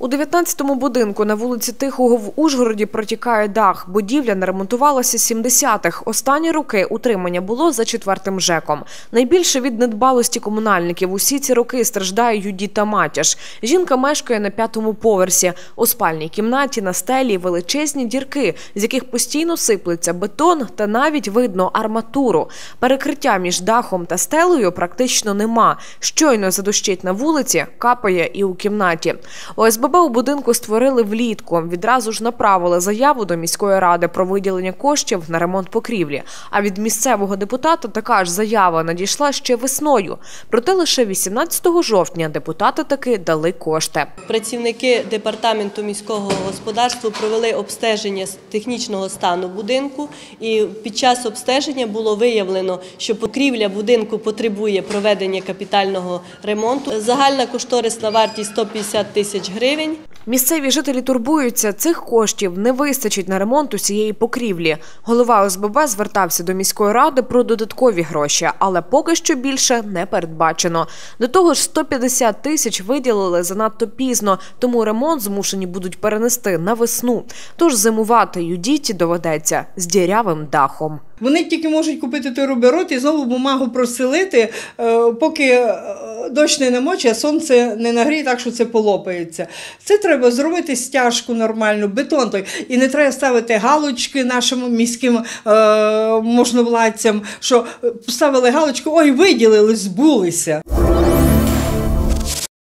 У 19-му будинку на вулиці Тихого в Ужгороді протікає дах. Будівля не ремонтувалася з 70-х. Останні роки утримання було за четвертим ЖЕКом. Найбільше від недбалості комунальників усі ці роки страждає Юдіта Матяш. Жінка мешкає на 5-му поверсі. У спальній кімнаті на стелі величезні дірки, з яких постійно сиплеться бетон та навіть видно арматуру. Перекриття між дахом та стелею практично нема. Щойно задощить на вулиці, капає і у кімнаті. ОСББ у будинку створили влітку. Відразу ж направили заяву до міської ради про виділення коштів на ремонт покрівлі. А від місцевого депутата така ж заява надійшла ще весною. Проте лише 18 жовтня депутати таки дали кошти. Працівники департаменту міського господарства провели обстеження технічного стану будинку. І під час обстеження було виявлено, що покрівля будинку потребує проведення капітального ремонту. Загальна кошторисна вартість 150 тисяч гривень. Місцеві жителі турбуються, цих коштів не вистачить на ремонт усієї покрівлі. Голова ОСББ звертався до міської ради про додаткові гроші, але поки що більше не передбачено. До того ж, 150 тисяч виділили занадто пізно, тому ремонт змушені будуть перенести на весну. Тож зимувати Юдіті доведеться з дірявим дахом. Вони тільки можуть купити туроборот і знову бумагу простелити, поки дощ не намоче, а сонце не нагріє, так що це полопається. Це треба зробити стяжку нормальну, бетон той. І не треба ставити галочки нашим міським можновладцям, що поставили галочку, ой, виділили, збулися.